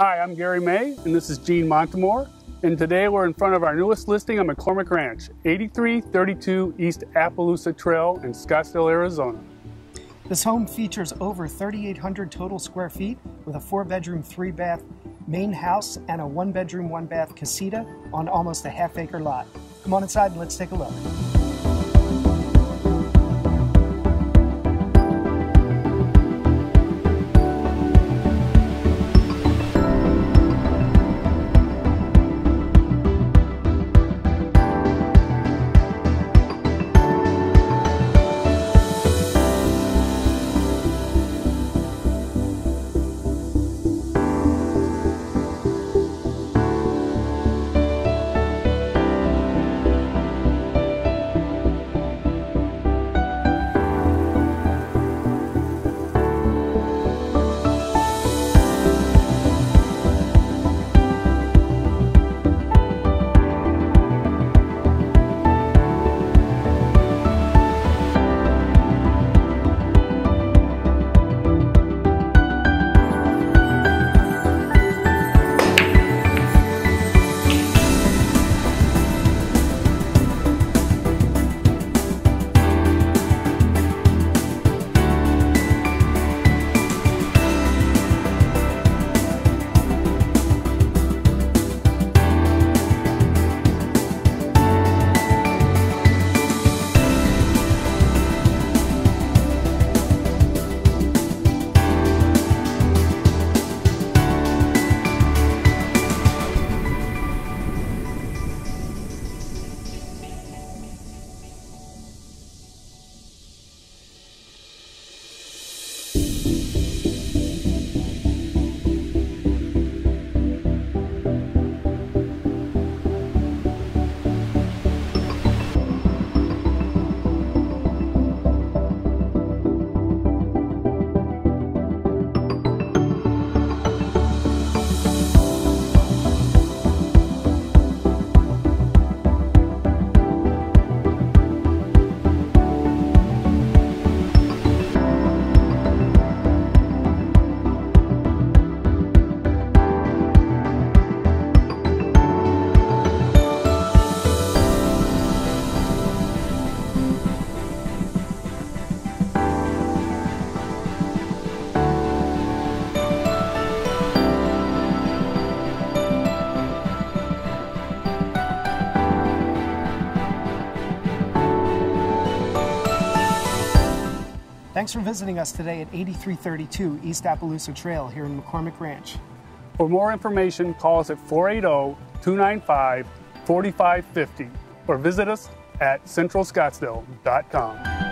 Hi, I'm Gary May, and this is Gene Montemore, and today we're in front of our newest listing on McCormick Ranch, 8332 East Appaloosa Trail in Scottsdale, Arizona. This home features over 3,800 total square feet with a 4-bedroom, 3-bath main house and a 1-bedroom, 1-bath casita on almost a half-acre lot. Come on inside and let's take a look. Thanks for visiting us today at 8332 East Appaloosa Trail here in McCormick Ranch. For more information, call us at 480-295-4550 or visit us at CentralScottsdale.com.